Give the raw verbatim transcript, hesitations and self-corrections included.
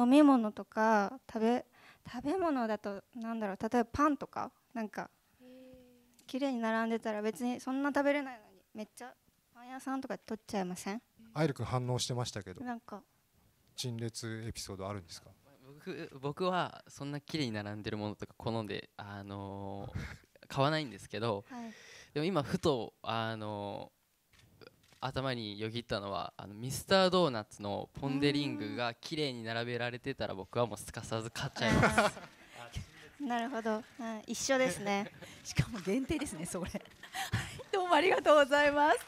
飲み物とか食べ食べ物だとなんだろう、例えばパンとかなんか綺麗に並んでたら別にそんな食べれないのにめっちゃパン屋さんとか取っちゃいません？アイル君反応してましたけど、なんか陳列エピソードあるんですか？僕, 僕はそんな綺麗に並んでるものとか好んで、あのー、買わないんですけど、はい、でも今ふと、あのー、頭によぎったのはあのミスタードーナツのポン・デ・リングが綺麗に並べられてたら僕はもうすかさず買っちゃいますなるほど、うん、一緒ですねしかも限定ですねそれどうもありがとうございます。